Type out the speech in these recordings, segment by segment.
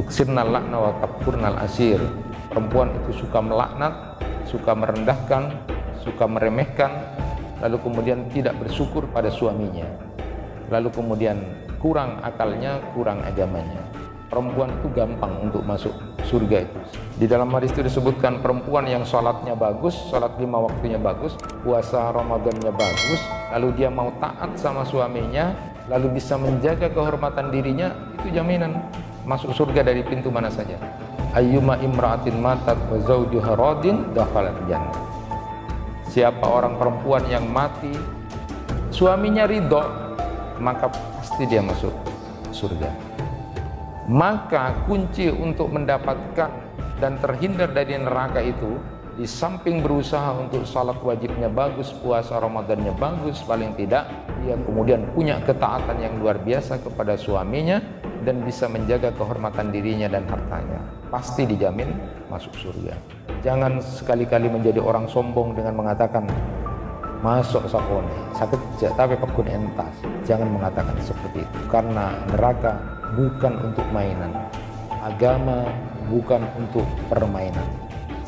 Yuksirnal lakna wa takfurnal asir. Perempuan itu suka melaknat, suka merendahkan, suka meremehkan, lalu kemudian tidak bersyukur pada suaminya, lalu kemudian kurang akalnya, kurang agamanya. Perempuan itu gampang untuk masuk surga itu. Di dalam hadis itu disebutkan perempuan yang sholatnya bagus, sholat 5 waktunya bagus, puasa Ramadannya bagus, lalu dia mau taat sama suaminya, lalu bisa menjaga kehormatan dirinya, itu jaminan masuk surga dari pintu mana saja. Ayyuma imra'atin matat wa zawjuha radin dakhalat jannah. Siapa orang perempuan yang mati suaminya ridho, maka pasti dia masuk surga. Maka kunci untuk mendapatkan dan terhindar dari neraka itu, di samping berusaha untuk salat wajibnya bagus, puasa Ramadannya bagus, paling tidak dia kemudian punya ketaatan yang luar biasa kepada suaminya dan bisa menjaga kehormatan dirinya dan hartanya, pasti dijamin masuk surga. Jangan sekali-kali menjadi orang sombong dengan mengatakan masuk sakone sakit tapi pekun entas. Jangan mengatakan seperti itu, karena neraka bukan untuk mainan, agama bukan untuk permainan.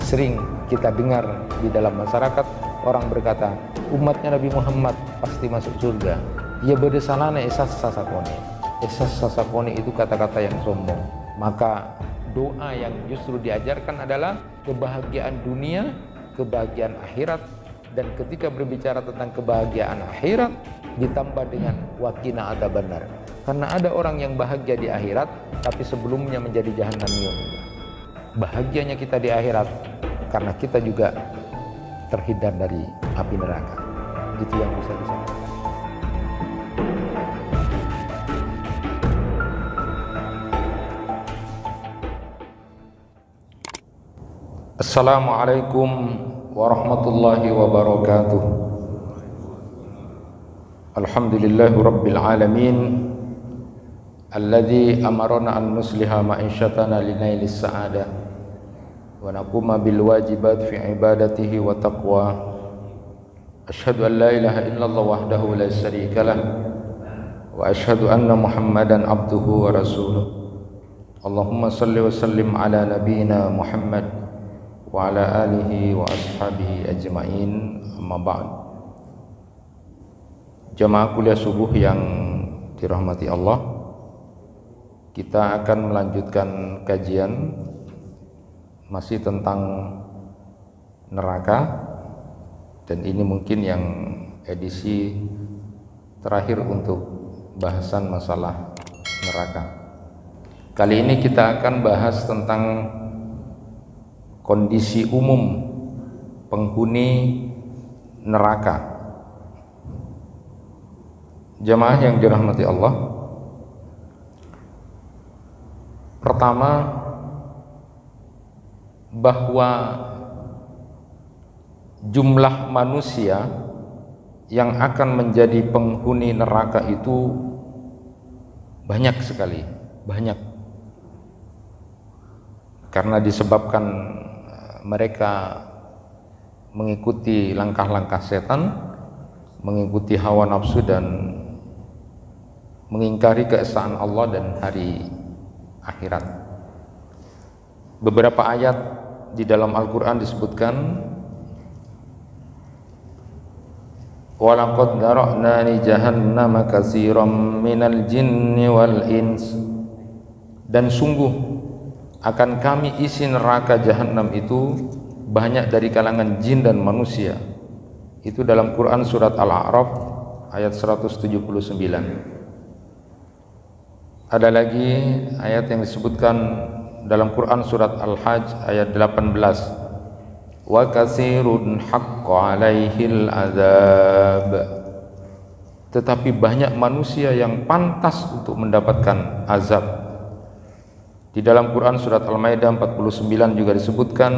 Sering kita dengar di dalam masyarakat orang berkata umatnya Nabi Muhammad pasti masuk surga. Ya beda salana esas sasakone. Esas sasakone itu kata-kata yang sombong. Maka doa yang justru diajarkan adalah kebahagiaan dunia, kebahagiaan akhirat. Dan ketika berbicara tentang kebahagiaan akhirat ditambah dengan wakina ada benar, karena ada orang yang bahagia di akhirat tapi sebelumnya menjadi jahannamiyun. Bahagianya kita di akhirat karena kita juga terhindar dari api neraka. Itu yang bisa disampaikan. Assalamualaikum warahmatullahi wabarakatuh. Alhamdulillahi rabbil alamin alladzi amarana an nusliha ma'isyatana linaili sa'adah wa naquma bil wajibat fi ibadatihi wa taqwa. Asyhadu an la ilaha illallah wahdahu la syarikalah wa asyhadu anna Muhammadan abduhu wa rasuluh. Allahumma shalli wa sallim ala nabiyyina Muhammad wa ala alihi wa ashabihi ajma'in, amma ba'd. Jamaah kuliah subuh yang dirahmati Allah, kita akan melanjutkan kajian masih tentang neraka, dan ini mungkin yang edisi terakhir untuk bahasan masalah neraka. Kali ini kita akan bahas tentang kondisi umum penghuni neraka. Jamaah yang dirahmati Allah, pertama, bahwa jumlah manusia yang akan menjadi penghuni neraka itu banyak sekali, banyak, karena disebabkan mereka mengikuti langkah-langkah setan, mengikuti hawa nafsu, dan mengingkari keesaan Allah dan hari akhirat. Beberapa ayat di dalam Al-Quran disebutkan وَلَقَدْ ذَرَأْنَا لِجَهَنَّمَ كَثِيرًا مِنَ الْجِنِّ وَالْإِنْسِ. Dan sungguh akan kami isi neraka jahanam itu banyak dari kalangan jin dan manusia. Itu dalam Quran surat Al-A'raf ayat 179. Ada lagi ayat yang disebutkan dalam Quran surat Al-Hajj ayat 18. Wa katsirun haqqa 'alaihil azab. Tetapi banyak manusia yang pantas untuk mendapatkan azab. Di dalam Quran surat Al-Maidah 49 juga disebutkan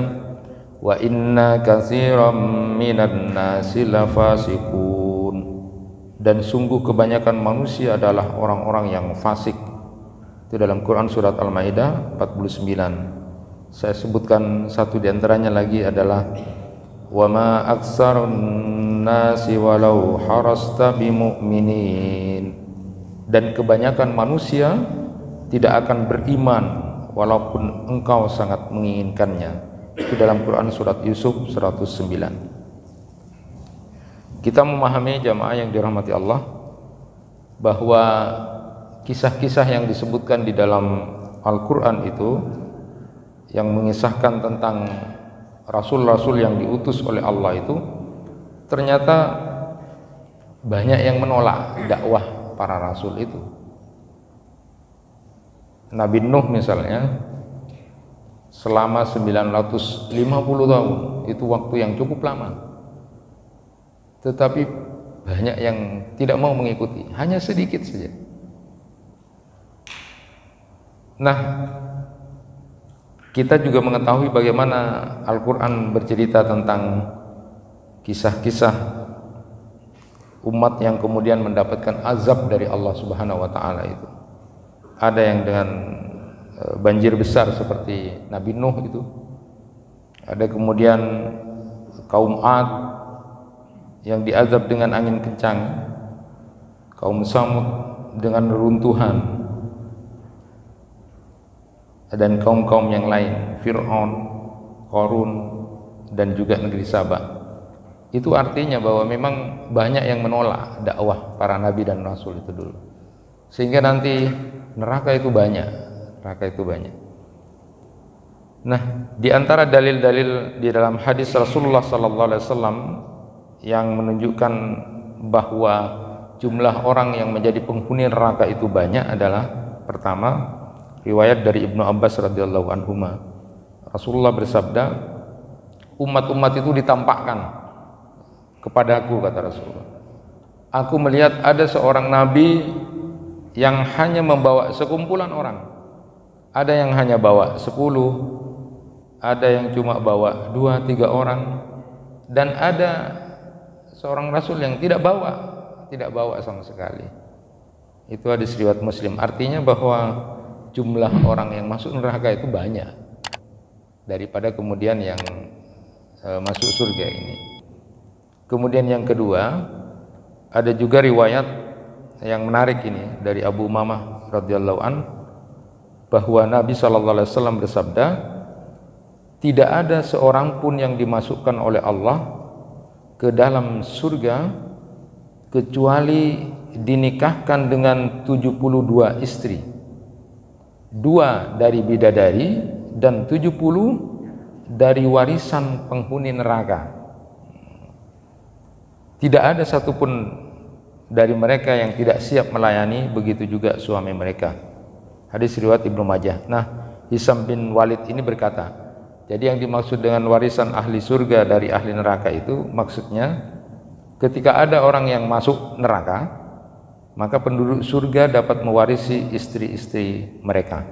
wa inna katsiran minan nasi lafasiqun. Dan sungguh kebanyakan manusia adalah orang-orang yang fasik. Itu dalam Quran surat Al-Maidah 49. Saya sebutkan satu di antaranya lagi adalah wa ma aktsarun nasi walau harasta bimu'minin. Dan kebanyakan manusia tidak akan beriman walaupun engkau sangat menginginkannya. Itu dalam Quran surat Yusuf 109. Kita memahami jamaah yang dirahmati Allah bahwa kisah-kisah yang disebutkan di dalam Al-Quran itu yang mengisahkan tentang rasul-rasul yang diutus oleh Allah itu ternyata banyak yang menolak dakwah para rasul itu. Nabi Nuh misalnya selama 950 tahun itu waktu yang cukup lama, tetapi banyak yang tidak mau mengikuti, hanya sedikit saja. Nah, kita juga mengetahui bagaimana Al-Quran bercerita tentang kisah-kisah umat yang kemudian mendapatkan azab dari Allah Subhanahu wa ta'ala itu. Ada yang dengan banjir besar seperti Nabi Nuh itu, ada kemudian kaum Ad yang diazab dengan angin kencang, kaum Samud dengan reruntuhan, dan kaum-kaum yang lain, Fir'aun, Qarun, dan juga negeri Sabah. Itu artinya bahwa memang banyak yang menolak dakwah para nabi dan rasul itu dulu, sehingga nanti neraka itu banyak, neraka itu banyak. Nah, di antara dalil-dalil di dalam hadis Rasulullah sallallahu alaihi wasallam yang menunjukkan bahwa jumlah orang yang menjadi penghuni neraka itu banyak adalah pertama, riwayat dari Ibnu Abbas radhiyallahu anhuma. Rasulullah bersabda, umat-umat itu ditampakkan kepadaku, kata Rasulullah. Aku melihat ada seorang nabi yang hanya membawa sekumpulan orang. Ada yang hanya bawa 10, ada yang cuma bawa 2-3 orang, dan ada seorang rasul yang tidak bawa sama sekali. Itu hadis riwayat Muslim. Artinya bahwa jumlah orang yang masuk neraka itu banyak daripada kemudian yang masuk surga ini. Kemudian yang kedua, ada juga riwayat yang menarik ini dari Abu Umamah radhiyallahu an, bahwa Nabi SAW bersabda, tidak ada seorang pun yang dimasukkan oleh Allah ke dalam surga kecuali dinikahkan dengan 72 istri, 2 dari bidadari dan 70 dari warisan penghuni neraka. Tidak ada satupun dari mereka yang tidak siap melayani, begitu juga suami mereka. Hadis riwayat Ibnu Majah. Nah, Hisam bin Walid ini berkata, jadi yang dimaksud dengan warisan ahli surga dari ahli neraka itu maksudnya ketika ada orang yang masuk neraka, maka penduduk surga dapat mewarisi istri-istri mereka.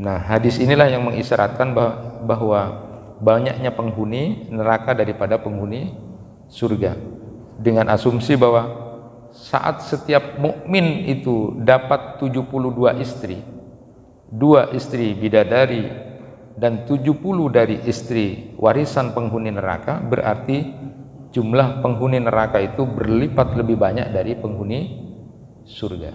Nah, hadis inilah yang mengisyaratkan bahwa banyaknya penghuni neraka daripada penghuni surga, dengan asumsi bahwa saat setiap mukmin itu dapat 72 istri, 2 istri bidadari dan 70 dari istri warisan penghuni neraka, berarti jumlah penghuni neraka itu berlipat lebih banyak dari penghuni surga.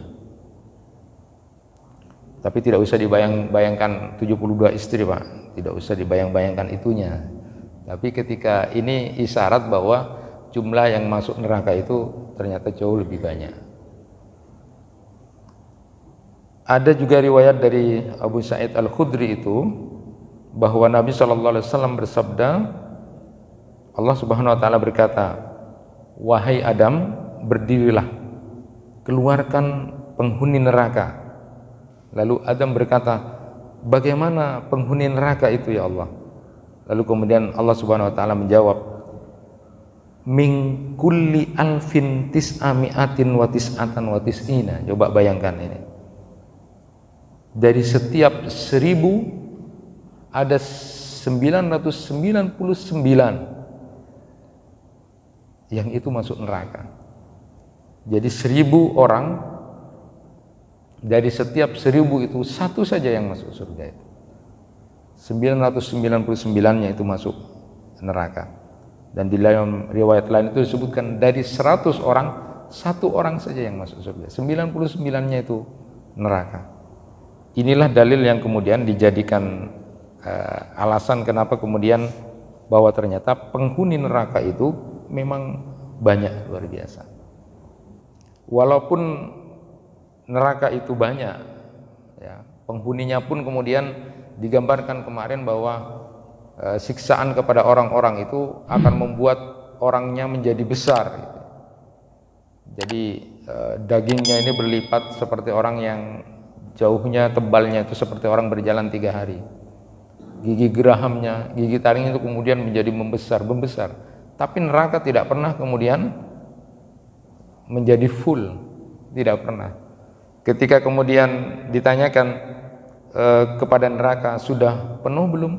Tapi tidak usah dibayang-bayangkan 72 istri, Pak. Tidak usah dibayang-bayangkan itunya. Tapi ketika ini isyarat bahwa jumlah yang masuk neraka itu ternyata jauh lebih banyak. Ada juga riwayat dari Abu Sa'id Al-Khudri itu bahwa Nabi SAW bersabda, Allah Subhanahu wa ta'ala berkata, wahai Adam, berdirilah, keluarkan penghuni neraka. Lalu Adam berkata, bagaimana penghuni neraka itu ya Allah? Lalu kemudian Allah Subhanahu wa ta'ala menjawab, min kulli alfin tis'ami'atin wa tis'atan wa tis'ina. Coba bayangkan ini, dari setiap 1000 ada 999 yang itu masuk neraka. Jadi 1000 orang, dari setiap 1000 itu satu saja yang masuk surga itu. 999-nya itu masuk neraka. Dan di dalam riwayat lain itu disebutkan dari 100 orang, satu orang saja yang masuk surga, 99-nya itu neraka. Inilah dalil yang kemudian dijadikan alasan kenapa kemudian bahwa ternyata penghuni neraka itu memang banyak, luar biasa. Walaupun neraka itu banyak, ya, penghuninya pun kemudian digambarkan kemarin bahwa siksaan kepada orang-orang itu akan membuat orangnya menjadi besar gitu. Jadi dagingnya ini berlipat seperti orang yang jauhnya tebalnya itu seperti orang berjalan 3 hari. Gigi gerahamnya, gigi taringnya itu kemudian menjadi membesar. Tapi neraka tidak pernah kemudian menjadi full, tidak pernah. Ketika kemudian ditanyakan kepada neraka, sudah penuh belum?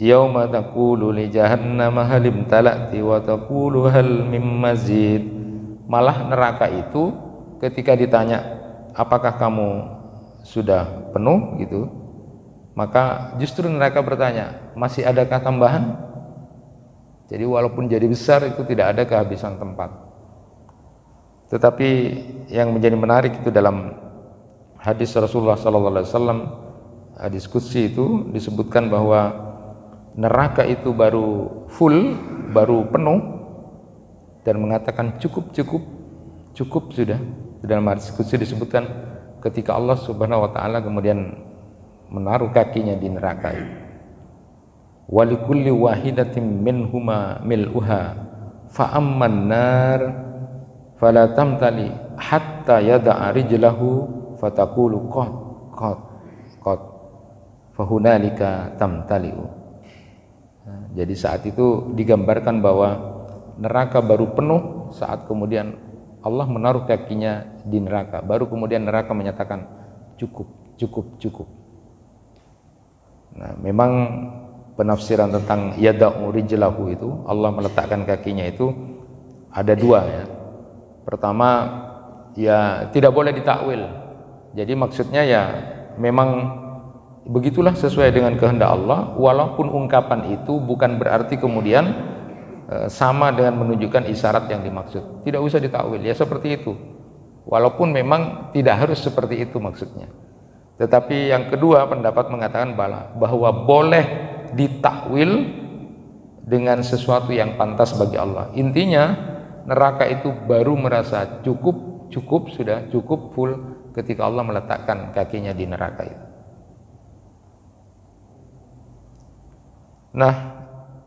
Yauma taqulu li jahannama hal imtala'ti wa taqulu hal mim mazid. Malah neraka itu ketika ditanya apakah kamu sudah penuh gitu, maka justru neraka bertanya, masih adakah tambahan? Jadi walaupun jadi besar itu tidak ada kehabisan tempat. Tetapi yang menjadi menarik itu dalam hadis Rasulullah SAW, hadis qudsi itu disebutkan bahwa neraka itu baru full, baru penuh, dan mengatakan cukup sudah. Dalam hadis qudsi disebutkan ketika Allah Subhanahu wa taala kemudian menaruh kakinya di neraka itu. Wa likulli wahidatin minhuma mil'uha fa amman nar fala tamtali hatta yada'a rijlahu fataqulu qad qad qad fa hunalika tamtali'u. Jadi saat itu digambarkan bahwa neraka baru penuh saat kemudian Allah menaruh kakinya di neraka. Baru kemudian neraka menyatakan cukup. Nah, memang penafsiran tentang yada'u rijlahu itu, Allah meletakkan kakinya itu ada dua ya. Pertama, ya tidak boleh ditakwil. Jadi maksudnya ya memang begitulah sesuai dengan kehendak Allah, walaupun ungkapan itu bukan berarti kemudian sama dengan menunjukkan isyarat yang dimaksud. Tidak usah ditakwil, ya seperti itu. Walaupun memang tidak harus seperti itu maksudnya. Tetapi yang kedua pendapat mengatakan bahwa boleh ditakwil dengan sesuatu yang pantas bagi Allah. Intinya neraka itu baru merasa cukup full ketika Allah meletakkan kakinya di neraka itu. Nah,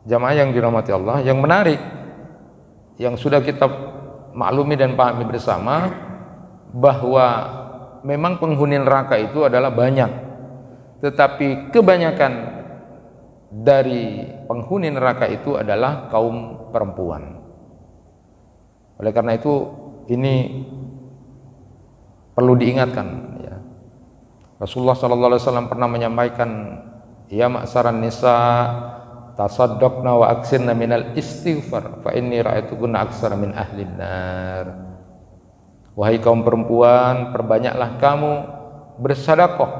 jamaah yang dirahmati Allah, yang menarik yang sudah kita maklumi dan pahami bersama bahwa memang penghuni neraka itu adalah banyak, tetapi kebanyakan dari penghuni neraka itu adalah kaum perempuan. Oleh karena itu ini perlu diingatkan ya. Rasulullah SAW pernah menyampaikan, ya ma'saran nisa tasaddaqna wa aksirna minal istighfar fa inni ra'aitukunna aksara min ahlin nar. Wahai kaum perempuan, perbanyaklah kamu bersedekah,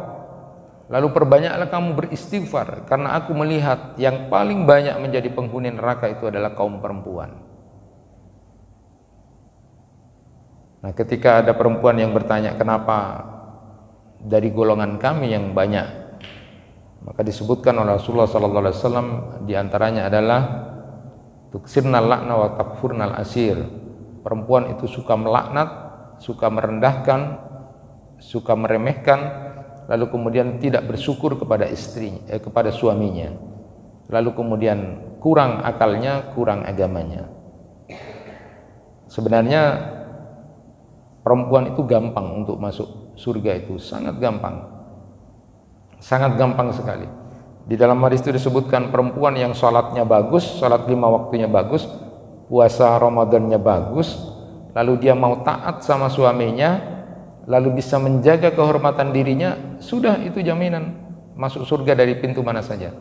lalu perbanyaklah kamu beristighfar, karena aku melihat yang paling banyak menjadi penghuni neraka itu adalah kaum perempuan. Nah, ketika ada perempuan yang bertanya, kenapa dari golongan kami yang banyak, maka disebutkan oleh Rasulullah sallallahu alaihi wasallam di antaranya adalah tuksirnal lakna wa takfurnal asir. Perempuan itu suka melaknat, suka merendahkan, suka meremehkan, lalu kemudian tidak bersyukur kepada istrinya, kepada suaminya. Lalu kemudian kurang akalnya, kurang agamanya. Sebenarnya perempuan itu gampang untuk masuk surga, itu sangat gampang. Sangat gampang sekali. Di dalam hadis itu disebutkan perempuan yang sholatnya bagus, sholat 5 waktunya bagus, puasa Ramadannya bagus, lalu dia mau taat sama suaminya, lalu bisa menjaga kehormatan dirinya, sudah itu jaminan masuk surga dari pintu mana saja.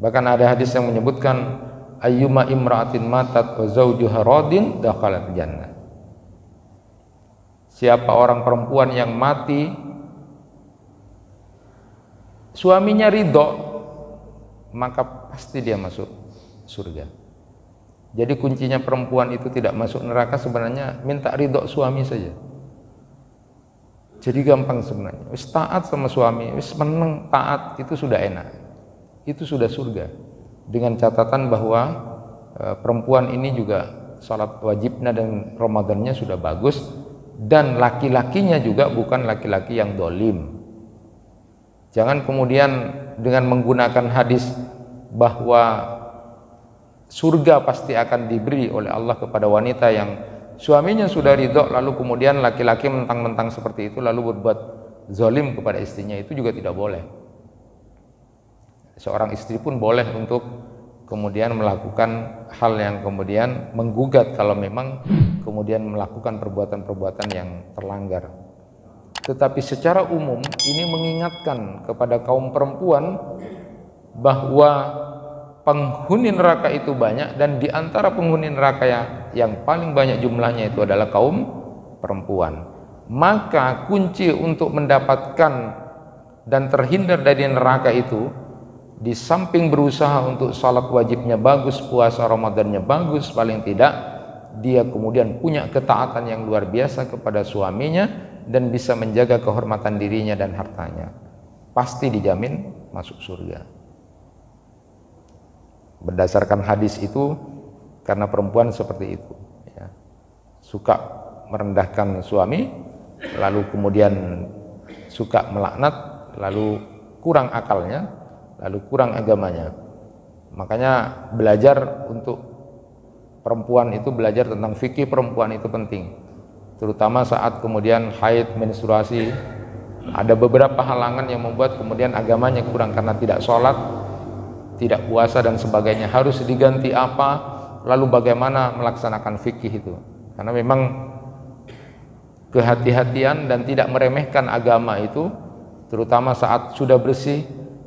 Bahkan ada hadis yang menyebutkan ayyuma imra'atin matat wa zawjuha radin dakhalat jannah. Siapa orang perempuan yang mati suaminya ridho, maka pasti dia masuk surga. Jadi kuncinya perempuan itu tidak masuk neraka sebenarnya minta ridho suami saja. Jadi gampang sebenarnya. Wis taat sama suami, wis meneng taat itu sudah enak. Itu sudah surga. Dengan catatan bahwa perempuan ini juga salat wajibnya dan Ramadannya sudah bagus, dan laki-lakinya juga bukan laki-laki yang dolim. Jangan kemudian dengan menggunakan hadis bahwa surga pasti akan diberi oleh Allah kepada wanita yang suaminya sudah ridho, lalu kemudian laki-laki mentang-mentang seperti itu lalu berbuat zalim kepada istrinya, itu juga tidak boleh. Seorang istri pun boleh untuk kemudian melakukan hal yang kemudian menggugat kalau memang kemudian melakukan perbuatan-perbuatan yang terlanggar. Tetapi secara umum ini mengingatkan kepada kaum perempuan bahwa penghuni neraka itu banyak, dan di antara penghuni neraka yang paling banyak jumlahnya itu adalah kaum perempuan. Maka kunci untuk mendapatkan dan terhindar dari neraka itu, di samping berusaha untuk salat wajibnya bagus, puasa Ramadannya bagus, paling tidak dia kemudian punya ketaatan yang luar biasa kepada suaminya dan bisa menjaga kehormatan dirinya dan hartanya, pasti dijamin masuk surga. Berdasarkan hadis itu, karena perempuan seperti itu ya, suka merendahkan suami, lalu kemudian suka melaknat, lalu kurang akalnya, lalu kurang agamanya. Makanya belajar untuk perempuan itu, belajar tentang fikih perempuan itu penting, terutama saat kemudian haid, menstruasi. Ada beberapa halangan yang membuat kemudian agamanya kurang, karena tidak sholat, tidak puasa dan sebagainya. Harus diganti apa, lalu bagaimana melaksanakan fikih itu, karena memang kehati-hatian dan tidak meremehkan agama itu, terutama saat sudah bersih,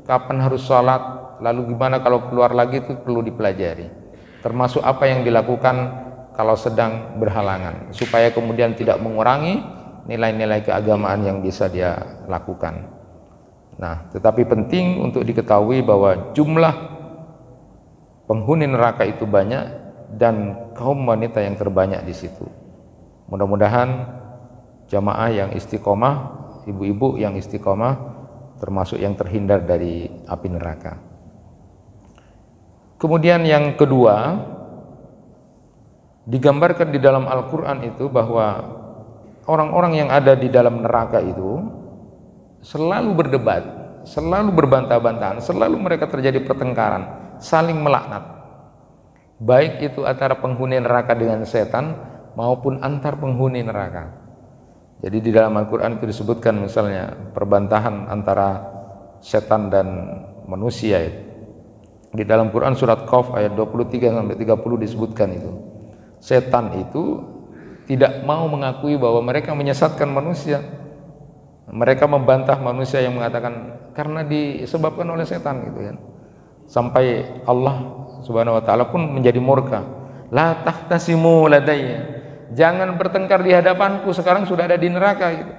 kapan harus sholat, lalu gimana kalau keluar lagi, itu perlu dipelajari, termasuk apa yang dilakukan kalau sedang berhalangan, supaya kemudian tidak mengurangi nilai-nilai keagamaan yang bisa dia lakukan. Nah, tetapi penting untuk diketahui bahwa jumlah penghuni neraka itu banyak dan kaum wanita yang terbanyak di situ. Mudah-mudahan jamaah yang istiqomah, ibu-ibu yang istiqomah termasuk yang terhindar dari api neraka. Kemudian yang kedua, digambarkan di dalam Al-Qur'an itu bahwa orang-orang yang ada di dalam neraka itu selalu berdebat, selalu berbantah-bantahan, selalu mereka terjadi pertengkaran, saling melaknat, baik itu antara penghuni neraka dengan setan maupun antar penghuni neraka. Jadi di dalam Al-Quran itu disebutkan misalnya perbantahan antara setan dan manusia itu. Di dalam Quran surat Qaf ayat 23-30 disebutkan itu, setan itu tidak mau mengakui bahwa mereka menyesatkan manusia. Mereka membantah manusia yang mengatakan karena disebabkan oleh setan gitu kan. Sampai Allah Subhanahu wa taala pun menjadi murka. La tahtasimu ladayya. Jangan bertengkar di hadapanku, sekarang sudah ada di neraka gitu.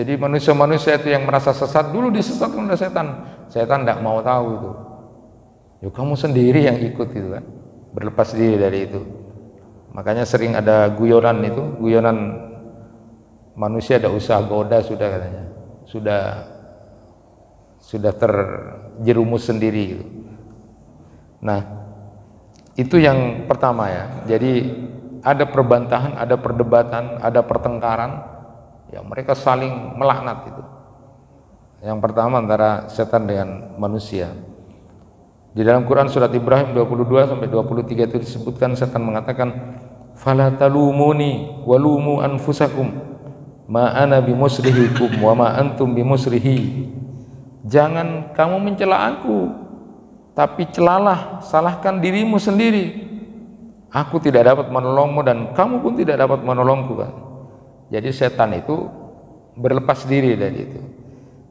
Jadi manusia-manusia itu yang merasa sesat dulu disesatkan oleh setan. Setan tidak mau tahu itu. Ya kamu sendiri yang ikut itu kan. Berlepas diri dari itu. Makanya sering ada guyonan itu, guyonan manusia tidak usah goda, sudah katanya sudah terjerumus sendiri gitu. Nah itu yang pertama ya, jadi ada perbantahan, ada perdebatan, ada pertengkaran ya, mereka saling melaknat itu. Yang pertama antara setan dengan manusia. Di dalam Quran surat Ibrahim 22-23 itu disebutkan setan mengatakan fala talumuni walumu anfusakum ma ana bimusrihikum wa ma antum bimusrihi. Jangan kamu mencela aku, tapi celalah, salahkan dirimu sendiri. Aku tidak dapat menolongmu dan kamu pun tidak dapat menolongku kan. Jadi setan itu berlepas diri dari itu.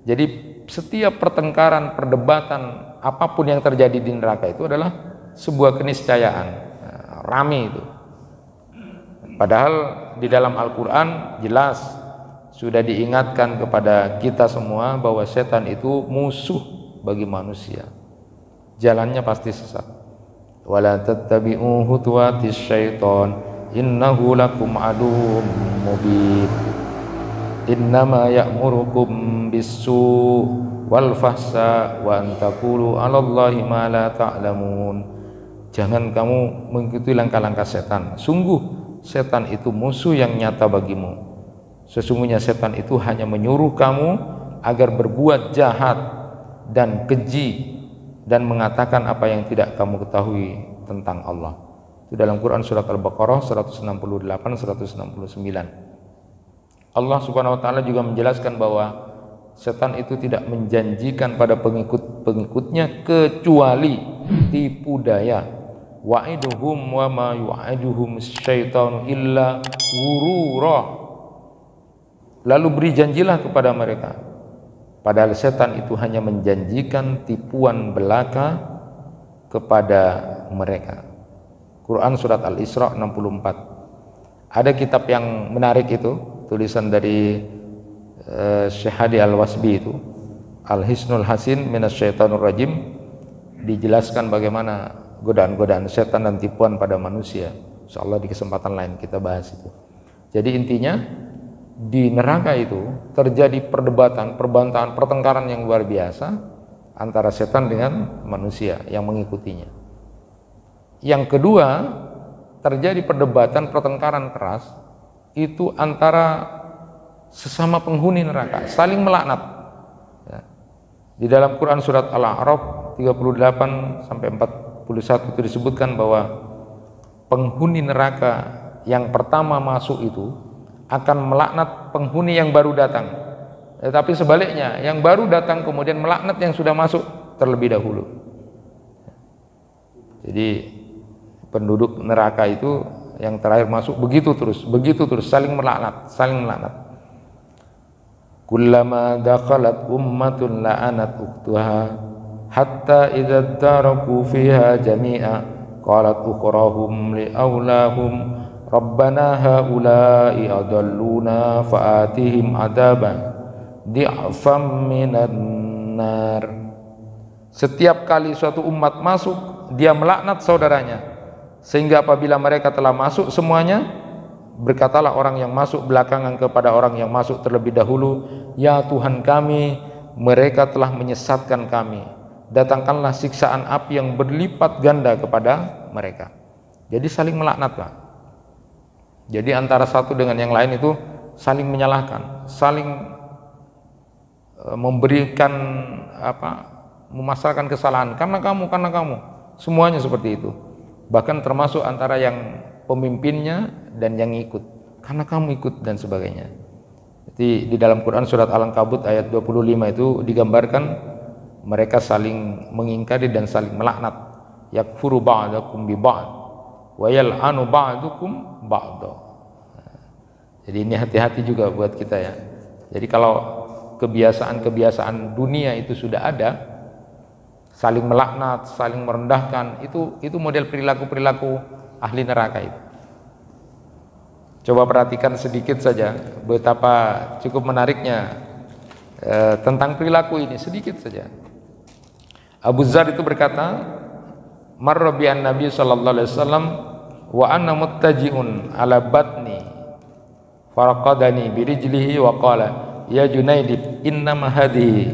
Jadi setiap pertengkaran, perdebatan, apapun yang terjadi di neraka itu adalah sebuah keniscayaan, rame itu. Padahal di dalam Al-Quran jelas sudah diingatkan kepada kita semua bahwa setan itu musuh bagi manusia. Jalannya pasti sesat. Wala tattabi'u khutuwatis syaiton innahu lakum aduwwum mubin. Innama ya'murukum bis-su' wal fahsya wa an taqulu 'alallahi ma la ta'lamun. Jangan kamu mengikuti langkah-langkah setan. Sungguh setan itu musuh yang nyata bagimu. Sesungguhnya setan itu hanya menyuruh kamu agar berbuat jahat dan keji dan mengatakan apa yang tidak kamu ketahui tentang Allah. Itu dalam Quran surat Al-Baqarah 168-169. Allah Subhanahu wa taala juga menjelaskan bahwa setan itu tidak menjanjikan pada pengikut-pengikutnya kecuali tipu daya. Wa'iduhum wa ma yu'ajuhum syaitanu illa ghurura. Lalu beri janjilah kepada mereka, padahal setan itu hanya menjanjikan tipuan belaka kepada mereka. Quran surat Al-Isra 64. Ada kitab yang menarik itu, tulisan dari Syekh Hadi Al-Wasbi itu, Al-Hisnul Hasin Minasyaitanur Rajim. Dijelaskan bagaimana godaan-godaan setan dan tipuan pada manusia. Insyaallah di kesempatan lain kita bahas itu. Jadi intinya di neraka itu terjadi perdebatan, perbantahan, pertengkaran yang luar biasa antara setan dengan manusia yang mengikutinya. Yang kedua, terjadi perdebatan, pertengkaran keras itu antara sesama penghuni neraka, saling melaknat ya. Di dalam Quran surat Al-A'raf 38-40 itu disebutkan bahwa penghuni neraka yang pertama masuk itu akan melaknat penghuni yang baru datang, tetapi sebaliknya yang baru datang kemudian melaknat yang sudah masuk terlebih dahulu. Jadi penduduk neraka itu yang terakhir masuk begitu terus saling melaknat. Kullama dakhalat ummatun la'anat ukhtaha hatta idza taraku fiha jami'a qalat ukhrahum li aulahum rabbana haula'i adalluna fa'atihim adaban di'fam minan nar. Setiap kali suatu umat masuk, dia melaknat saudaranya, sehingga apabila mereka telah masuk semuanya, berkatalah orang yang masuk belakangan kepada orang yang masuk terlebih dahulu, ya Tuhan kami, mereka telah menyesatkan kami, datangkanlah siksaan api yang berlipat ganda kepada mereka. Jadi saling melaknat Pak. Jadi antara satu dengan yang lain itu saling menyalahkan, saling memberikan memasarkan kesalahan, karena kamu, semuanya seperti itu. Bahkan termasuk antara yang pemimpinnya dan yang ikut, karena kamu ikut dan sebagainya. Jadi di dalam Quran surat Al-Ankabut ayat 25 itu digambarkan mereka saling mengingkari dan saling melaknat. Yakfuru ba'dakum bi ba'd wa yal'anu ba'dukum ba'd. Jadi ini hati-hati juga buat kita ya. Jadi kalau kebiasaan-kebiasaan dunia itu sudah ada, saling melaknat, saling merendahkan, itu model perilaku-perilaku ahli neraka itu. Coba perhatikan sedikit saja betapa cukup menariknya tentang perilaku ini, sedikit saja. Abu Dzar itu berkata, marra bi an-nabi sallallahu alaihi wasallam wa ana muttaji'un ala batni faraqadani bi rijlihi wa qala ya Junaidib innama hadhihi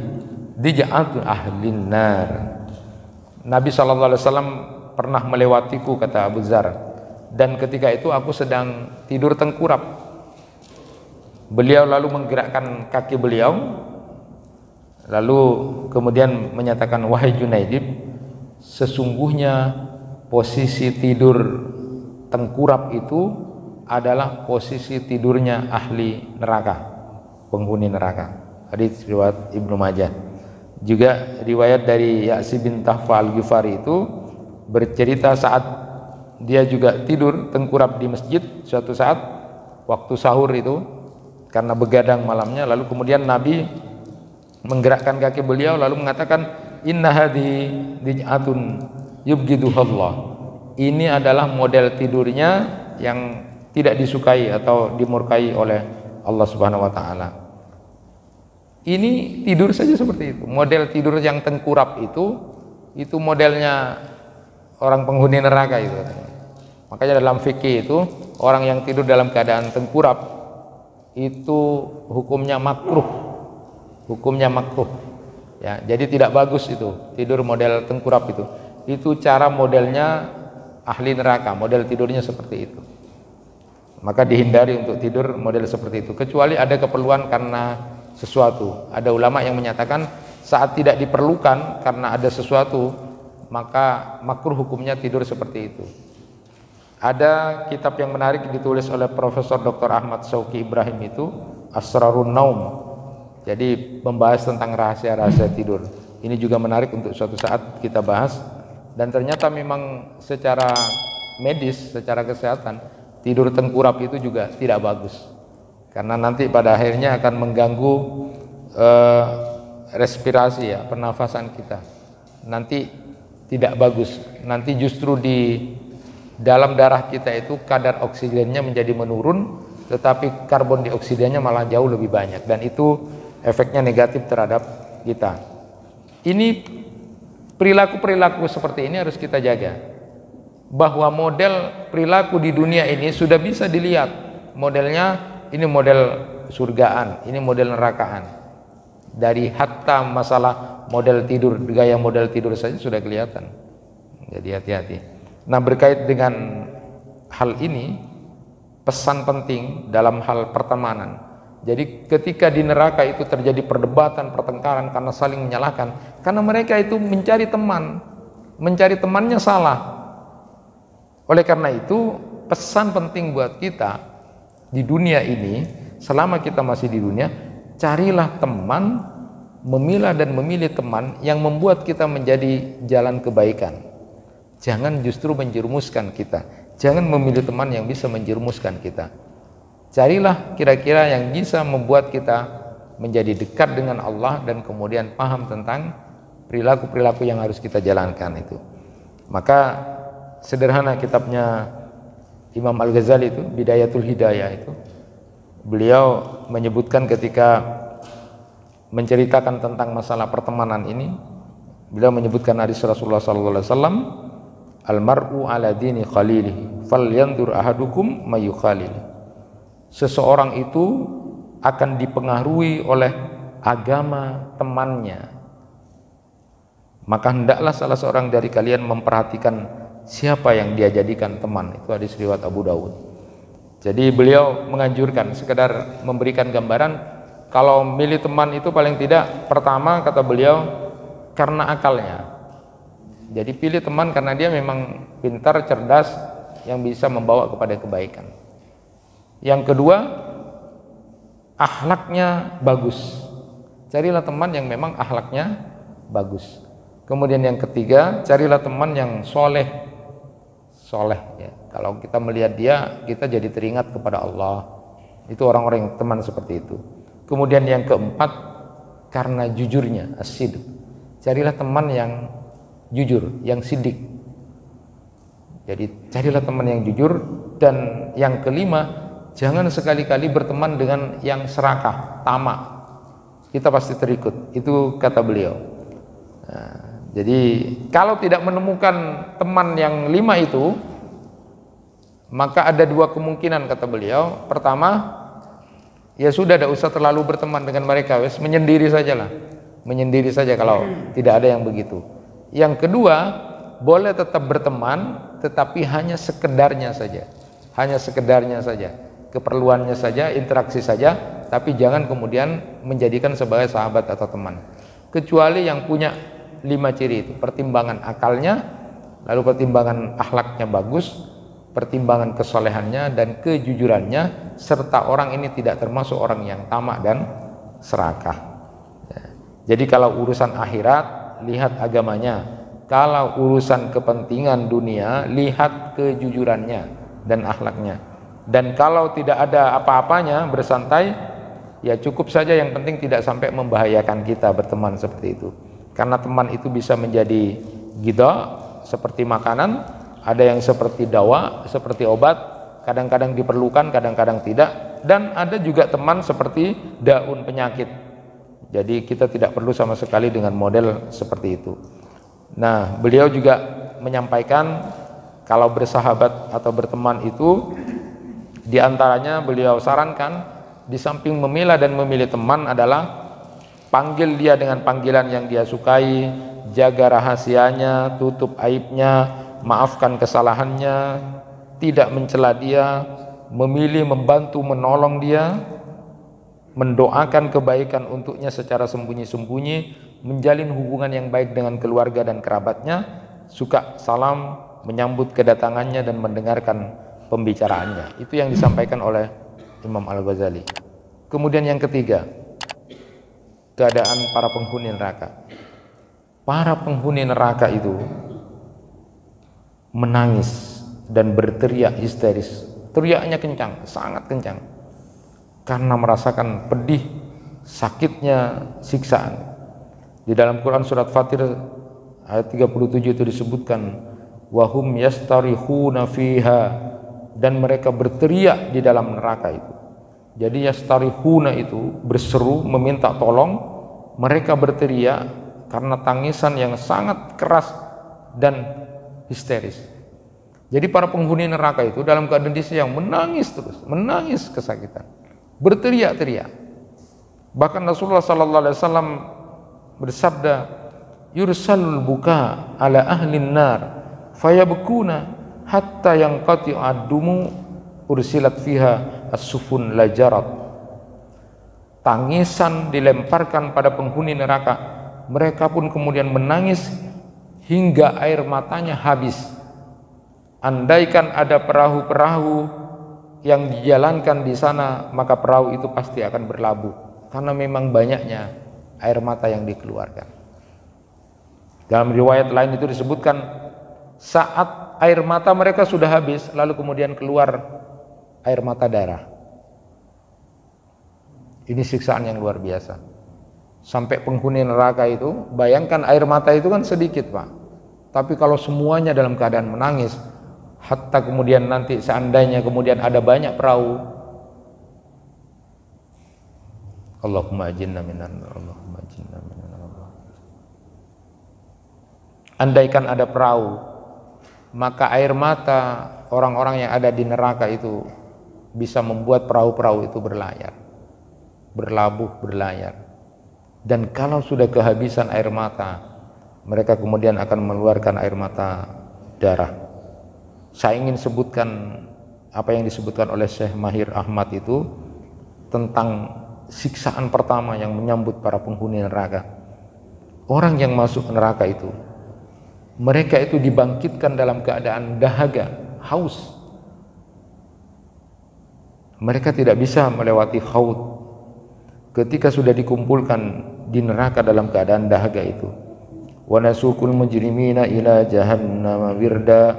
dij'atu ahlin nar. Nabi sallallahu alaihi wasallam pernah melewatiku, kata Abu Dzar, dan ketika itu aku sedang tidur tengkurap. Beliau lalu menggerakkan kaki beliau, lalu kemudian menyatakan, wahai Junaidib, sesungguhnya posisi tidur tengkurap itu adalah posisi tidurnya ahli neraka, penghuni neraka. Hadis riwayat Ibnu Majah. Juga riwayat dari Ya'si bin Tahfa Al-Ghifari itu bercerita saat dia juga tidur tengkurap di masjid suatu saat waktu sahur itu, karena begadang malamnya, lalu kemudian Nabi menggerakkan kaki beliau lalu mengatakan, inna hadhi dij'atun yubghiduhallah. Ini adalah model tidurnya yang tidak disukai atau dimurkai oleh Allah Subhanahu wa taala. Ini tidur saja seperti itu. Model tidur yang tengkurap itu modelnya orang penghuni neraka itu. Makanya dalam fikih itu orang yang tidur dalam keadaan tengkurap itu hukumnya makruh ya, jadi tidak bagus itu tidur model tengkurap itu cara modelnya ahli neraka, model tidurnya seperti itu. Maka dihindari untuk tidur model seperti itu, kecuali ada keperluan karena sesuatu. Ada ulama yang menyatakan saat tidak diperlukan karena ada sesuatu maka makruh hukumnya tidur seperti itu. Ada kitab yang menarik ditulis oleh Profesor Dr. Ahmad Shauqi Ibrahim itu Asrarun Naum, jadi membahas tentang rahasia-rahasia tidur. Ini juga menarik untuk suatu saat kita bahas. Dan ternyata memang secara medis, secara kesehatan, tidur tengkurap itu juga tidak bagus, karena nanti pada akhirnya akan mengganggu respirasi ya, pernafasan kita. Nanti tidak bagus, nanti justru di dalam darah kita itu kadar oksigennya menjadi menurun, tetapi karbon dioksidannya malah jauh lebih banyak, dan itu efeknya negatif terhadap kita. Ini perilaku-perilaku seperti ini harus kita jaga, bahwa model perilaku di dunia ini sudah bisa dilihat modelnya. Ini model surgaan, ini model nerakaan. Dari hatta masalah model tidur, gaya model tidur saja sudah kelihatan. Jadi hati-hati. Nah, berkait dengan hal ini, pesan penting dalam hal pertemanan. Jadi ketika di neraka itu terjadi perdebatan, pertengkaran karena saling menyalahkan, karena mereka itu mencari teman, mencari temannya salah. Oleh karena itu pesan penting buat kita di dunia ini, selama kita masih di dunia, carilah teman, memilah dan memilih teman yang membuat kita menjadi jalan kebaikan. Jangan justru menjerumuskan kita. Jangan memilih teman yang bisa menjerumuskan kita. Carilah kira-kira yang bisa membuat kita menjadi dekat dengan Allah dan kemudian paham tentang perilaku-perilaku yang harus kita jalankan itu. Maka sederhana kitabnya Imam Al-Ghazali itu, Bidayatul Hidayah itu, beliau menyebutkan ketika menceritakan tentang masalah pertemanan ini, beliau menyebutkan hadis Rasulullah SAW, Almar'u ala dini khalilihi falyandur ahadukum mayu khalili. Seseorang itu akan dipengaruhi oleh agama temannya, maka hendaklah salah seorang dari kalian memperhatikan siapa yang dia jadikan teman. Itu hadis riwayat Abu Dawud. Jadi beliau menganjurkan, sekedar memberikan gambaran, kalau milih teman itu paling tidak pertama kata beliau karena akalnya. Jadi pilih teman karena dia memang pintar, cerdas, yang bisa membawa kepada kebaikan. Yang kedua, akhlaknya bagus. Carilah teman yang memang akhlaknya bagus. Kemudian yang ketiga, carilah teman yang soleh ya. Kalau kita melihat dia, kita jadi teringat kepada Allah. Itu orang-orang yang teman seperti itu. Kemudian yang keempat, karena jujurnya, as-sidq. Carilah teman yang jujur, yang siddiq. Jadi carilah teman yang jujur. Dan yang kelima, jangan sekali-kali berteman dengan yang serakah, tamak. Kita pasti terikut, itu kata beliau. Nah, jadi kalau tidak menemukan teman yang lima itu, maka ada dua kemungkinan kata beliau. Pertama, ya sudah, tidak usah terlalu berteman dengan mereka, wes menyendiri sajalah, menyendiri saja kalau tidak ada yang begitu. Yang kedua, boleh tetap berteman, tetapi hanya sekedarnya saja, keperluannya saja, interaksi saja, tapi jangan kemudian menjadikan sebagai sahabat atau teman. Kecuali yang punya lima ciri itu, pertimbangan akalnya, lalu pertimbangan akhlaknya bagus, pertimbangan kesolehannya dan kejujurannya, serta orang ini tidak termasuk orang yang tamak dan serakah. Jadi kalau urusan akhirat, lihat agamanya. Kalau urusan kepentingan dunia, lihat kejujurannya dan akhlaknya. Dan kalau tidak ada apa-apanya, bersantai, ya cukup saja, yang penting tidak sampai membahayakan kita berteman seperti itu. Karena teman itu bisa menjadi ghidha, seperti makanan. Ada yang seperti dawa, seperti obat, kadang-kadang diperlukan, kadang-kadang tidak. Dan ada juga teman seperti daun penyakit. Jadi kita tidak perlu sama sekali dengan model seperti itu. Nah, beliau juga menyampaikan Kalau bersahabat atau berteman itu, diantaranya beliau sarankan, di samping memilah dan memilih teman adalah panggil dia dengan panggilan yang dia sukai, jaga rahasianya, tutup aibnya, maafkan kesalahannya, tidak mencela dia, memilih membantu menolong dia, mendoakan kebaikan untuknya secara sembunyi-sembunyi, menjalin hubungan yang baik dengan keluarga dan kerabatnya, suka salam, menyambut kedatangannya dan mendengarkan pembicaraannya. Itu yang disampaikan oleh Imam Al-Ghazali. Kemudian yang ketiga, keadaan para penghuni neraka. Para penghuni neraka itu menangis dan berteriak histeris. Teriaknya kencang, sangat kencang, karena merasakan pedih, sakitnya siksaan. Di dalam Quran surat Fatir ayat 37 itu disebutkan, wahum yastarihuna fiha, dan mereka berteriak di dalam neraka itu. Jadi yastarihuna itu berseru meminta tolong, mereka berteriak karena tangisan yang sangat keras dan histeris. Jadi para penghuni neraka itu dalam keadaan yang menangis terus, menangis kesakitan, berteriak-teriak. Bahkan Rasulullah SAW bersabda, yursalul buka ala ahlin nar fayabkuna hatta yang qati adumu ursilat fiha as-sufun lajarat. Tangisan dilemparkan pada penghuni neraka, mereka pun kemudian menangis hingga air matanya habis. Andaikan ada perahu-perahu yang dijalankan di sana, maka perahu itu pasti akan berlabuh, karena memang banyaknya air mata yang dikeluarkan. Dalam riwayat lain itu disebutkan, saat air mata mereka sudah habis, lalu kemudian keluar air mata darah. Ini siksaan yang luar biasa. Sampai penghuni neraka itu, bayangkan air mata itu kan sedikit, Pak. Tapi kalau semuanya dalam keadaan menangis, hatta kemudian nanti seandainya kemudian ada banyak perahu, Allahumma ajinna minan, Allahumma ajinna minan. Andaikan ada perahu, maka air mata orang-orang yang ada di neraka itu bisa membuat perahu-perahu itu berlayar, berlabuh, berlayar. Dan kalau sudah kehabisan air mata, mereka kemudian akan mengeluarkan air mata darah. Saya ingin sebutkan apa yang disebutkan oleh Syekh Mahir Ahmad itu tentang siksaan pertama yang menyambut para penghuni neraka. Orang yang masuk neraka itu, mereka itu dibangkitkan dalam keadaan dahaga, haus. Mereka tidak bisa melewati haud. Ketika sudah dikumpulkan di neraka dalam keadaan dahaga itu, wa nasukul mujrimina ila jahannam wirda,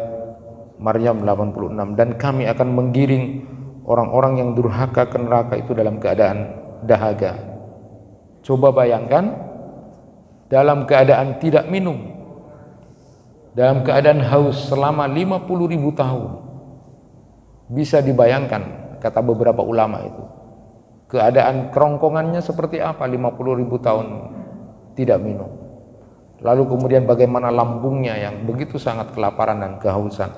Maryam 86. Dan kami akan menggiring orang-orang yang durhaka ke neraka itu dalam keadaan dahaga. Coba bayangkan, dalam keadaan tidak minum, dalam keadaan haus selama 50.000 tahun. Bisa dibayangkan, kata beberapa ulama itu, keadaan kerongkongannya seperti apa 50.000 tahun tidak minum. Lalu kemudian bagaimana lambungnya yang begitu sangat kelaparan dan kehausan.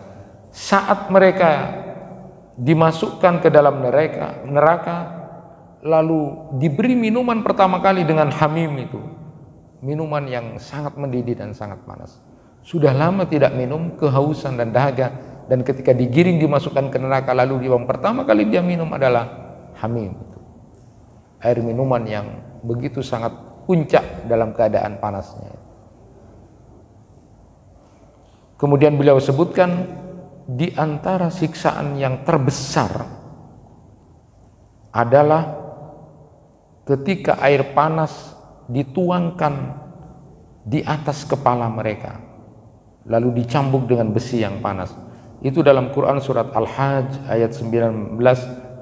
Saat mereka dimasukkan ke dalam neraka, lalu diberi minuman pertama kali dengan hamim itu, minuman yang sangat mendidih dan sangat panas. Sudah lama tidak minum, kehausan dan dahaga, dan ketika digiring dimasukkan ke neraka, lalu yang pertama kali dia minum adalah hamim, air minuman yang begitu sangat puncak dalam keadaan panasnya. Kemudian beliau sebutkan di antara siksaan yang terbesar adalah ketika air panas dituangkan di atas kepala mereka, lalu dicambuk dengan besi yang panas. Itu dalam Quran surat Al-Hajj ayat 19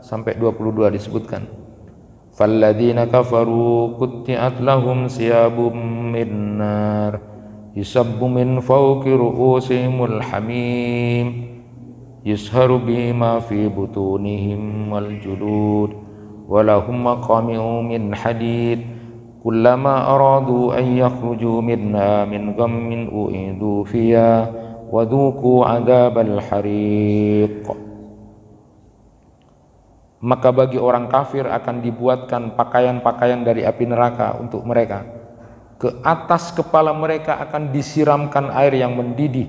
sampai 22 disebutkan, falladzina kafaru qutti'at lahum siyabum min nar yusabbu min fawqi ru'usihimul hamim yusharu bima fi butunihim wal julud walahum maqami'u min hadid kullama aradu an yakhruju minha min ghammin u'idu fiha wadhuku adzabal hariq. Maka bagi orang kafir akan dibuatkan pakaian-pakaian dari api neraka untuk mereka. Ke atas kepala mereka akan disiramkan air yang mendidih,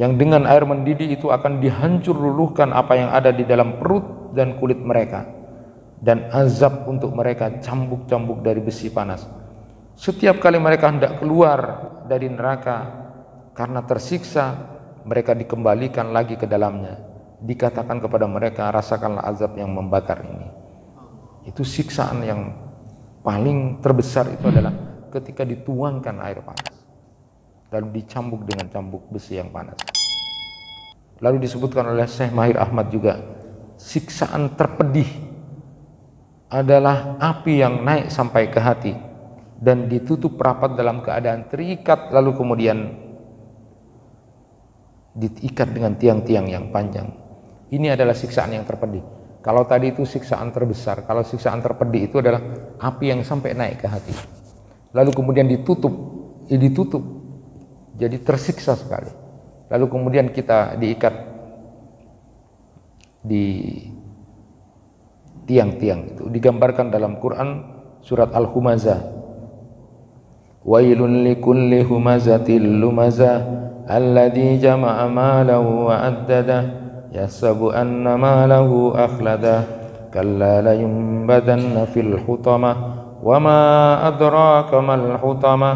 yang dengan air mendidih itu akan dihancur luluhkan apa yang ada di dalam perut dan kulit mereka, dan azab untuk mereka cambuk-cambuk dari besi panas. Setiap kali mereka hendak keluar dari neraka karena tersiksa, mereka dikembalikan lagi ke dalamnya. Dikatakan kepada mereka, rasakanlah azab yang membakar ini. Itu siksaan yang paling terbesar, itu adalah ketika dituangkan air panas lalu dicambuk dengan cambuk besi yang panas. Lalu disebutkan oleh Syekh Mahir Ahmad juga, siksaan terpedih adalah api yang naik sampai ke hati dan ditutup rapat dalam keadaan terikat, lalu kemudian diikat dengan tiang-tiang yang panjang. Ini adalah siksaan yang terpedih. Kalau tadi itu siksaan terbesar, kalau siksaan terpedih itu adalah api yang sampai naik ke hati, lalu kemudian ditutup, jadi tersiksa sekali. Lalu kemudian kita diikat di tiang-tiang itu. Digambarkan dalam Quran surat Al-Humazah, wailun likulli humazatil lumazah alladzi jama'a malahu wa addadah yasabu anna ma lahu akhlada kalla la yumbadanna fil hutama wa ma adraka mal hutama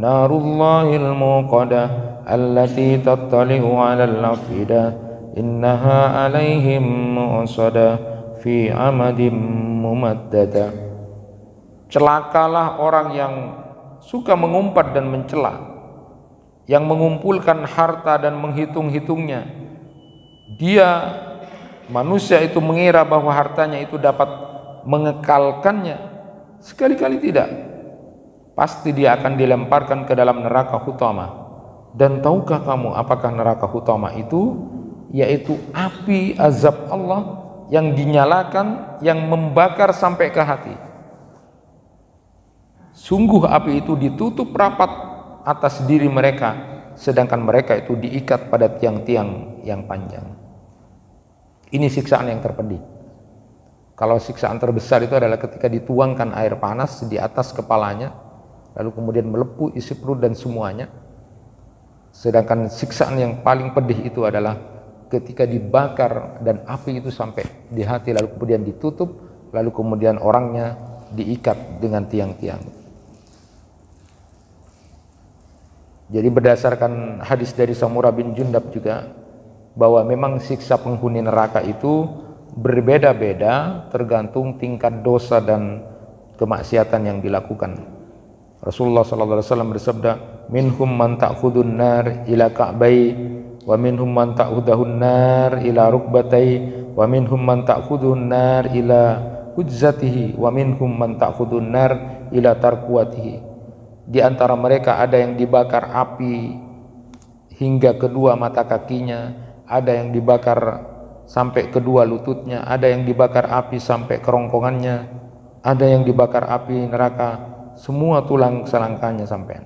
narullahil muqada allati tattali'u 'alal afida innaha 'alaihim mu'sada fi 'amadim mumaddada. Celakalah orang yang suka mengumpat dan mencela, yang mengumpulkan harta dan menghitung-hitungnya. Dia, manusia itu mengira bahwa hartanya itu dapat mengekalkannya. Sekali-kali tidak, pasti dia akan dilemparkan ke dalam neraka hutama. Dan tahukah kamu apakah neraka hutama itu? Yaitu api azab Allah yang dinyalakan, yang membakar sampai ke hati. Sungguh api itu ditutup rapat atas diri mereka, sedangkan mereka itu diikat pada tiang-tiang yang panjang. Ini siksaan yang terpedih. Kalau siksaan terbesar itu adalah ketika dituangkan air panas di atas kepalanya, lalu kemudian melepuh isi perut dan semuanya. Sedangkan siksaan yang paling pedih itu adalah ketika dibakar dan api itu sampai di hati, lalu kemudian ditutup, lalu kemudian orangnya diikat dengan tiang-tiang. Jadi berdasarkan hadis dari Samurah bin Jundab juga, bahwa memang siksa penghuni neraka itu berbeda-beda tergantung tingkat dosa dan kemaksiatan yang dilakukan. Rasulullah SAW bersabda, minhum man ta'khudun nar ila ka'bai wa minhum man ta'khudahun nar ila rukbatai wa minhum man ta'khudun nar ila hujzatihi wa minhum man ta'khudun nar ila tarkuatihi. Di antara mereka ada yang dibakar api hingga kedua mata kakinya, ada yang dibakar sampai kedua lututnya, ada yang dibakar api sampai kerongkongannya, ada yang dibakar api neraka, semua tulang selangkahnya sampai.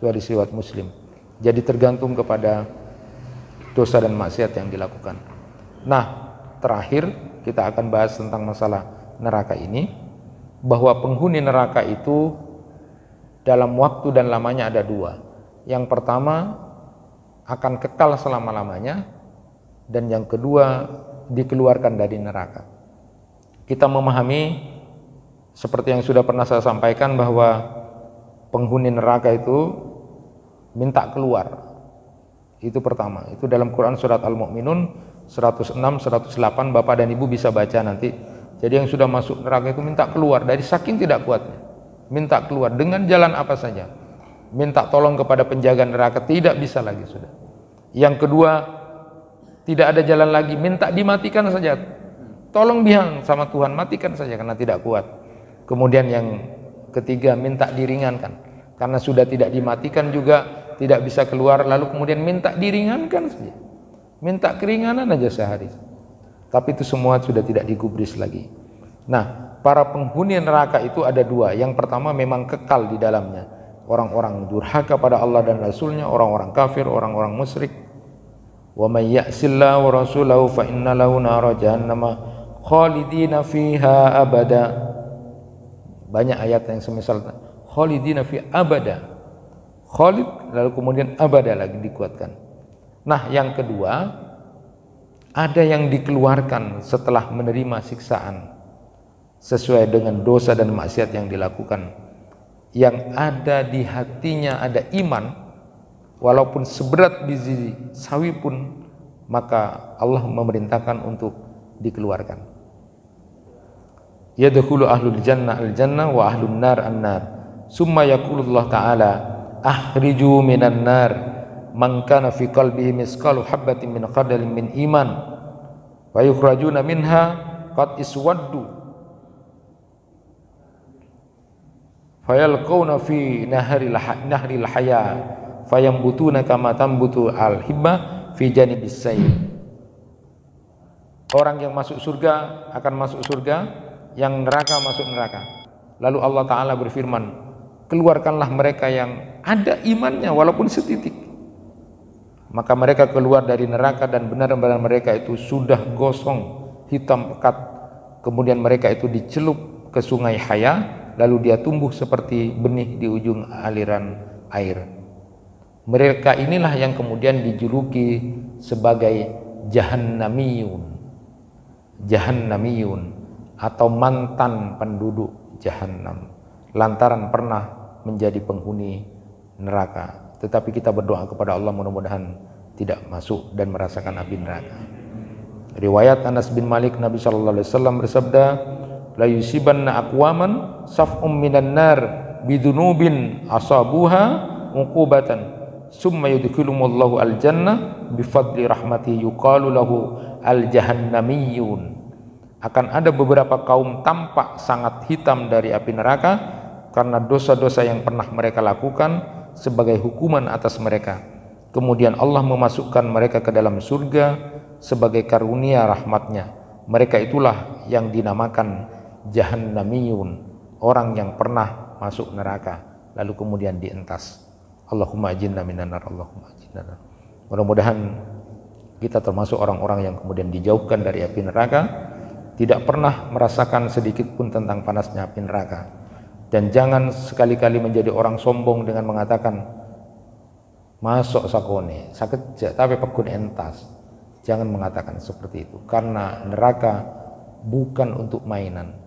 Itu hadis riwayat Muslim. Jadi tergantung kepada dosa dan maksiat yang dilakukan. Nah, terakhir kita akan bahas tentang masalah neraka ini, bahwa penghuni neraka itu dalam waktu dan lamanya ada dua. Yang pertama akan kekal selama-lamanya, dan yang kedua dikeluarkan dari neraka. Kita memahami seperti yang sudah pernah saya sampaikan bahwa penghuni neraka itu minta keluar. Itu pertama, itu dalam Quran surat Al-Mu'minun 106-108, Bapak dan Ibu bisa baca nanti. Jadi yang sudah masuk neraka itu minta keluar dari saking tidak kuatnya. Minta keluar dengan jalan apa saja, minta tolong kepada penjaga neraka, tidak bisa lagi sudah. Yang kedua, tidak ada jalan lagi, minta dimatikan saja, tolong bilang sama Tuhan matikan saja karena tidak kuat. Kemudian yang ketiga, minta diringankan, karena sudah tidak dimatikan juga tidak bisa keluar, lalu kemudian minta diringankan saja, minta keringanan aja sehari. Tapi itu semua sudah tidak digubris lagi. Nah, para penghuni neraka itu ada dua. Yang pertama memang kekal di dalamnya. orang-orang durhaka pada Allah dan Rasulnya, orang-orang kafir, orang-orang musyrik. Wa may ya'sillahu wa rasulahu fa inna lahu nara jahannam khalidina fiha abada. Banyak ayat yang semisal khalidina fi abada. Khalid lalu kemudian abada lagi dikuatkan. Nah, yang kedua ada yang dikeluarkan setelah menerima siksaan sesuai dengan dosa dan maksiat yang dilakukan. Yang ada di hatinya ada iman, walaupun seberat biji sawi pun, maka Allah memerintahkan untuk dikeluarkan. Yadkhulu ahlul jannah al-jannah wa ahlun nar an-nar. Summa yaqulullah ta'ala akhriju minan nar man kana fi qalbihi misqalu habbatin min qadalin min iman wa yukhrajuna minha qad iswaddu fayalqawna fi nahril haya fayambutuna kama tambutu al hibba fi janibis sayy. Orang yang masuk surga akan masuk surga, yang neraka masuk neraka. Lalu Allah Ta'ala berfirman, keluarkanlah mereka yang ada imannya walaupun setitik. Maka mereka keluar dari neraka dan benar-benar mereka itu sudah gosong, hitam pekat. Kemudian mereka itu dicelup ke sungai Haya, lalu dia tumbuh seperti benih di ujung aliran air. Mereka inilah yang kemudian dijuluki sebagai Jahannamiyun, Jahannamiyun, atau mantan penduduk Jahannam, lantaran pernah menjadi penghuni neraka. Tetapi kita berdoa kepada Allah mudah-mudahan tidak masuk dan merasakan api neraka. Riwayat Anas bin Malik, Nabi sallallahu alaihi wasallam bersabda, la yusibanna aqwaman saf'um minan nar bidunubin asabuha uqubatan summa yudkhilumullahu al-jannah bifadli rahmatihi yuqalu lahu al-jahannamiyun. Akan ada beberapa kaum tampak sangat hitam dari api neraka karena dosa-dosa yang pernah mereka lakukan sebagai hukuman atas mereka. Kemudian Allah memasukkan mereka ke dalam surga sebagai karunia rahmatnya. Mereka itulah yang dinamakan Jahannamiyun, orang yang pernah masuk neraka lalu kemudian dientas. Allahumma ajinna minanar, Allahumma ajinna minanar. Mudah-mudahan kita termasuk orang-orang yang kemudian dijauhkan dari api neraka, tidak pernah merasakan sedikit pun tentang panasnya api neraka. Dan jangan sekali-kali menjadi orang sombong dengan mengatakan masuk sakone, sakit tapi pegun entas. Jangan mengatakan seperti itu, karena neraka bukan untuk mainan.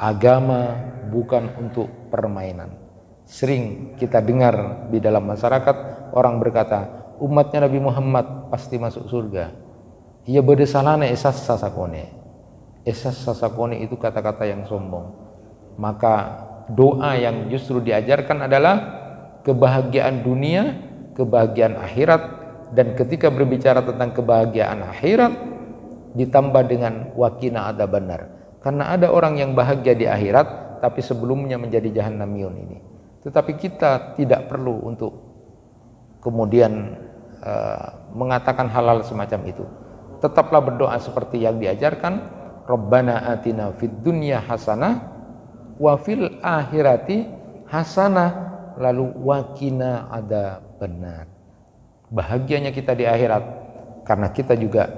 Agama bukan untuk permainan. Sering kita dengar di dalam masyarakat orang berkata, umatnya Nabi Muhammad pasti masuk surga. Ia berdesalane esas sasakone. Esas sasakone itu kata-kata yang sombong. Maka doa yang justru diajarkan adalah kebahagiaan dunia, kebahagiaan akhirat. Dan ketika berbicara tentang kebahagiaan akhirat ditambah dengan wakina ada benar, karena ada orang yang bahagia di akhirat tapi sebelumnya menjadi jahannamiyun ini. Tetapi kita tidak perlu untuk kemudian mengatakan hal-hal semacam itu. Tetaplah berdoa seperti yang diajarkan, Rabbana atina fid dunya hasanah wa fil akhirati hasanah lalu wakina ada benar. Bahagianya kita di akhirat karena kita juga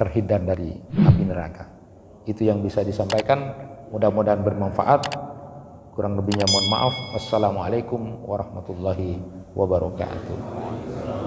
terhindar dari api neraka. Itu yang bisa disampaikan, mudah-mudahan bermanfaat. Kurang lebihnya mohon maaf. Wassalamualaikum warahmatullahi wabarakatuh.